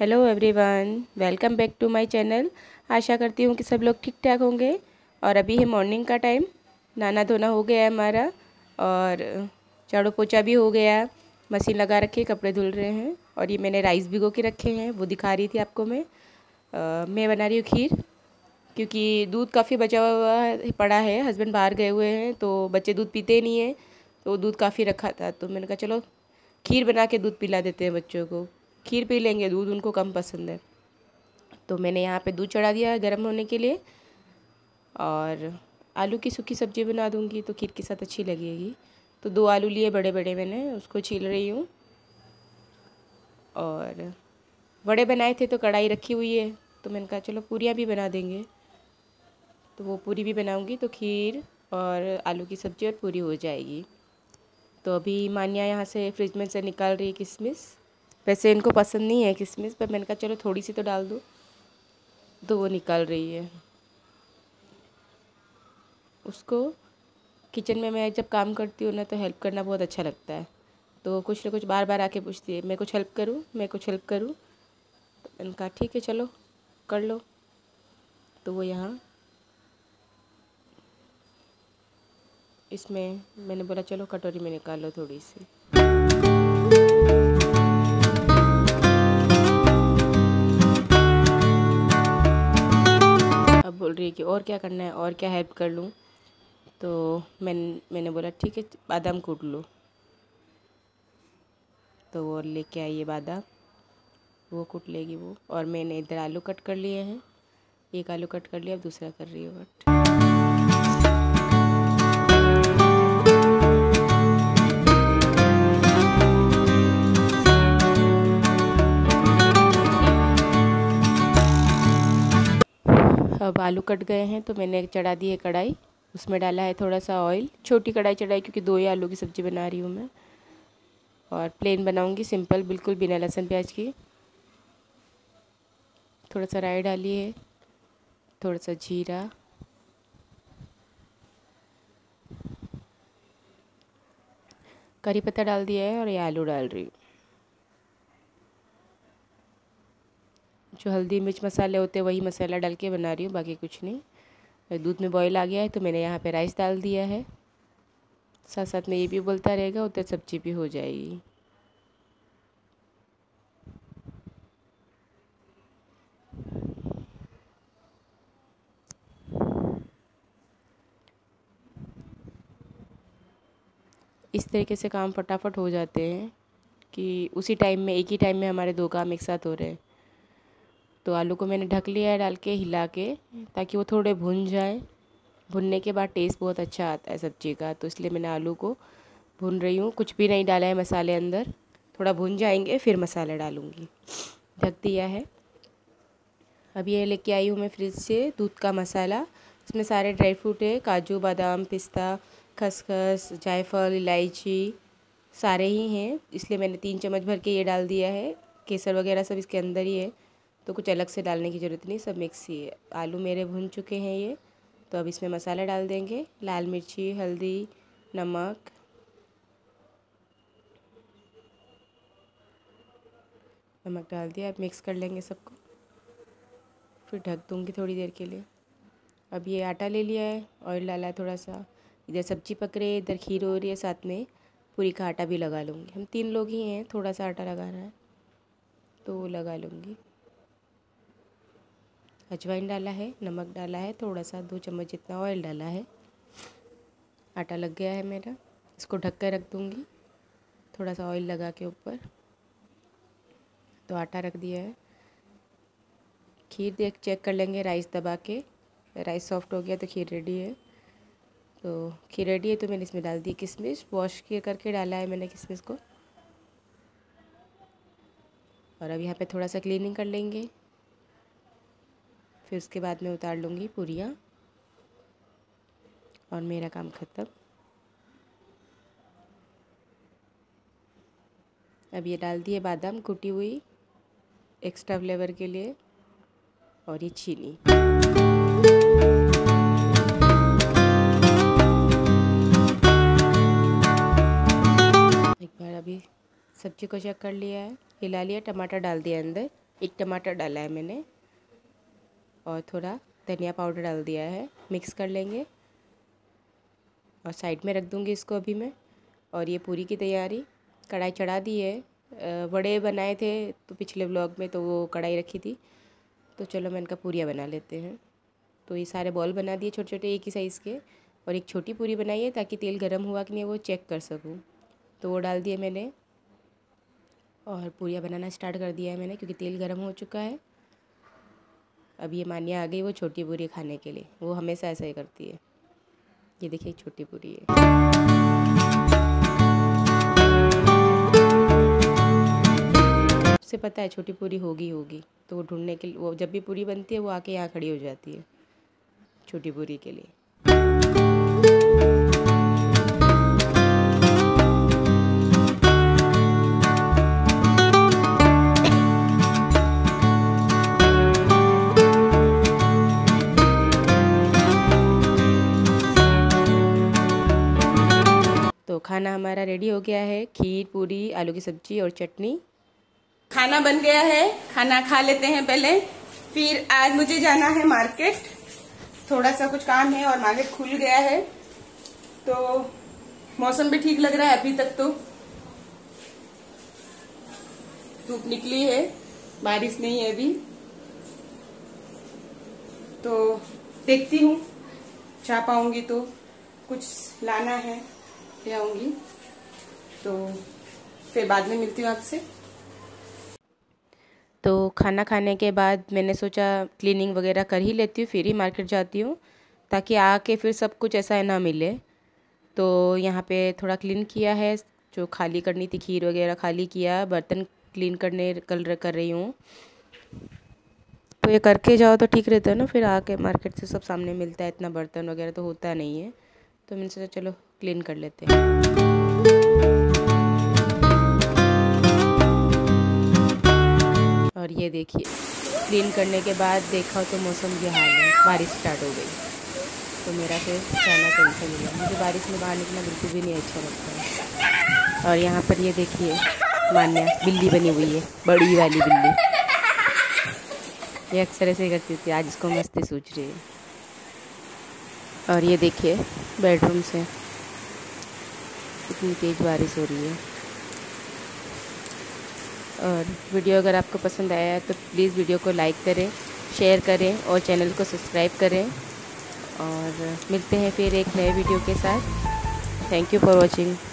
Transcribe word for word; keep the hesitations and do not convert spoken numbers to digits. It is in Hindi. Hello everyone, welcome back to my channel. आशा करती हूँ कि सब लोग ठीक ठाक होंगे। और अभी है मॉर्निंग का टाइम, नहाना धोना हो गया है हमारा और झाड़ू पोछा भी हो गया, मशीन लगा रखी है, कपड़े धुल रहे हैं। और ये मैंने राइस भिगो के रखे हैं, वो दिखा रही थी आपको मैं। आ, मैं बना रही हूँ खीर, क्योंकि दूध काफ़ी बचा हुआ पड़ा है। हस्बैंड बाहर गए हुए हैं तो बच्चे दूध पीते नहीं हैं, तो दूध काफ़ी रखा था तो मैंने कहा चलो खीर बना के दूध पिला देते हैं बच्चों को, खीर पी लेंगे, दूध उनको कम पसंद है। तो मैंने यहाँ पे दूध चढ़ा दिया है गर्म होने के लिए, और आलू की सूखी सब्ज़ी बना दूँगी तो खीर के साथ अच्छी लगेगी। तो दो आलू लिए बड़े बड़े, मैंने उसको छील रही हूँ। और बड़े बनाए थे तो कढ़ाई रखी हुई है, तो मैंने कहा चलो पूरियाँ भी बना देंगे, तो वो पूरी भी बनाऊँगी तो खीर और आलू की सब्ज़ी और पूरी हो जाएगी। तो अभी मानिया यहाँ से फ्रिज में से निकाल रही है किशमिश। वैसे इनको पसंद नहीं है किशमिश, पर मैंने कहा चलो थोड़ी सी तो डाल दो, तो वो निकाल रही है। उसको किचन में मैं जब काम करती हूँ ना तो हेल्प करना बहुत अच्छा लगता है, तो कुछ ना कुछ बार बार आके पूछती है मैं कुछ हेल्प करूँ मैं कुछ हेल्प करूँ तो मैंने कहा ठीक है चलो कर लो। तो वो यहाँ इसमें मैंने बोला चलो कटोरी में निकाल लो थोड़ी सी। बोल रही है कि और क्या करना है, और क्या हेल्प कर लूँ, तो मैं मैंने बोला ठीक है बादाम कूट लो। तो वो लेके आई है बादाम, वो कूट लेगी वो। और मैंने इधर आलू कट कर लिए हैं, एक आलू कट कर लिया, अब दूसरा कर रही हूँ कट। अब आलू कट गए हैं तो मैंने चढ़ा दी है कढ़ाई, उसमें डाला है थोड़ा सा ऑयल। छोटी कढ़ाई चढ़ाई क्योंकि दो ही आलू की सब्ज़ी बना रही हूँ मैं, और प्लेन बनाऊँगी सिंपल, बिल्कुल बिना लहसुन प्याज की। थोड़ा सा राई डाली है, थोड़ा सा जीरा, करी पत्ता डाल दिया है, और ये आलू डाल रही हूँ। जो हल्दी मिर्च मसाले होते हैं वही मसाला डाल के बना रही हूँ, बाकी कुछ नहीं। दूध में बॉईल आ गया है तो मैंने यहाँ पे राइस डाल दिया है, साथ साथ में ये भी उबलता रहेगा, उधर सब्जी भी हो जाएगी। इस तरीके से काम फटाफट हो जाते हैं कि उसी टाइम में, एक ही टाइम में हमारे दो काम एक साथ हो रहे हैं। तो आलू को मैंने ढक लिया है डाल के, हिला के, ताकि वो थोड़े भुन जाए। भुनने के बाद टेस्ट बहुत अच्छा आता है सब्ज़ी का, तो इसलिए मैंने आलू को भुन रही हूँ। कुछ भी नहीं डाला है मसाले अंदर, थोड़ा भुन जाएंगे फिर मसाला डालूँगी। ढक दिया है। अब ये लेके आई हूँ मैं फ्रिज से दूध का मसाला, इसमें सारे ड्राई फ्रूट है, काजू, बादाम, पिस्ता, खसखस, जायफल, इलायची सारे ही हैं, इसलिए मैंने तीन चम्मच भर के ये डाल दिया है। केसर वगैरह सब इसके अंदर ही है, तो कुछ अलग से डालने की ज़रूरत नहीं, सब मिक्स ही है। आलू मेरे भुन चुके हैं ये, तो अब इसमें मसाला डाल देंगे, लाल मिर्ची, हल्दी, नमक, नमक डाल दिया। अब मिक्स कर लेंगे सबको, फिर ढक दूँगी थोड़ी देर के लिए। अब ये आटा ले लिया है, ऑयल डाला है थोड़ा सा, इधर सब्जी पक रही है, इधर खीर हो रही है, साथ में पूरी का आटा भी लगा लूँगी। हम तीन लोग ही हैं, थोड़ा सा आटा लगाना है तो वो लगा लूँगी। अजवाइन डाला है, नमक डाला है थोड़ा सा, दो चम्मच जितना ऑयल डाला है। आटा लग गया है मेरा, इसको ढक कर रख दूँगी, थोड़ा सा ऑयल लगा के ऊपर। तो आटा रख दिया है। खीर देख चेक कर लेंगे राइस दबा के, राइस सॉफ्ट हो गया तो खीर रेडी है। तो खीर रेडी है तो मैंने इसमें डाल दी किशमिश, वॉश करके डाला है मैंने किशमिश को। और अब यहाँ पे थोड़ा सा क्लीनिंग कर लेंगे, फिर उसके बाद मैं उतार लूँगी पूरियाँ और मेरा काम ख़त्म। अब ये डाल दिए बादाम कूटी हुई एक्स्ट्रा फ्लेवर के लिए, और ये चीनी। एक बार अभी सब्जी को चेक कर लिया है, हिला लिया, टमाटर डाल दिया अंदर, एक टमाटर डाला है मैंने और थोड़ा धनिया पाउडर डाल दिया है। मिक्स कर लेंगे और साइड में रख दूँगी इसको अभी मैं। और ये पूरी की तैयारी, कढ़ाई चढ़ा दी है। वड़े बनाए थे तो पिछले व्लॉग में, तो वो कढ़ाई रखी थी, तो चलो मैं इनका पूरियाँ बना लेते हैं। तो ये सारे बॉल बना दिए छोटे छोटे एक ही साइज़ के, और एक छोटी पूरी बनाई है ताकि तेल गर्म हुआ कि नहीं वो चेक कर सकूँ। तो वो डाल दिए मैंने और पूरियाँ बनाना स्टार्ट कर दिया है मैंने, क्योंकि तेल गर्म हो चुका है। अब ये मानिया आ गई वो छोटी पूरी खाने के लिए, वो हमेशा ऐसा ही करती है। ये देखिए छोटी पूरी है। से पता है छोटी पूरी होगी होगी तो वो ढूंढने के लिए, वो जब भी पूरी बनती है वो आके यहाँ खड़ी हो जाती है छोटी पूरी के लिए। तो खाना हमारा रेडी हो गया है, खीर, पूरी, आलू की सब्जी और चटनी। खाना बन गया है, खाना खा लेते हैं पहले। फिर आज मुझे जाना है मार्केट, थोड़ा सा कुछ काम है और मार्केट खुल गया है। तो मौसम भी ठीक लग रहा है अभी तक, तो धूप निकली है, बारिश नहीं है अभी। तो देखती हूँ जा पाऊंगी तो, कुछ लाना है ले आऊंगी। तो फिर बाद में मिलती हूँ आपसे। तो खाना खाने के बाद मैंने सोचा क्लीनिंग वगैरह कर ही लेती हूँ, फिर ही मार्केट जाती हूँ, ताकि आके फिर सब कुछ ऐसा ना मिले। तो यहाँ पे थोड़ा क्लीन किया है, जो खाली करनी थी खीर वगैरह खाली किया, बर्तन क्लीन करने कल कर रही हूँ। तो ये करके जाओ तो ठीक रहता है ना, फिर आके मार्केट से सब सामने मिलता है, इतना बर्तन वगैरह तो होता नहीं है। तो मैंने सोचा चलो क्लीन कर लेते हैं। और ये देखिए क्लीन करने के बाद देखा तो मौसम ये हाल है, बारिश स्टार्ट हो गई। तो मेरा फिर जाना कैंसिल हुआ, मुझे बारिश में बाहर निकलना बिल्कुल भी नहीं अच्छा लगता है। और यहाँ पर ये देखिए मान्या बिल्ली बनी हुई है, बड़ी वाली बिल्ली। ये अक्सर ऐसे करती थी, आज इसको मस्ती सूझ रही है। और ये देखिए बेडरूम से इतनी तेज़ बारिश हो रही है। और वीडियो अगर आपको पसंद आया है तो प्लीज़ वीडियो को लाइक करें, शेयर करें और चैनल को सब्सक्राइब करें। और मिलते हैं फिर एक नए वीडियो के साथ। Thank you for watching.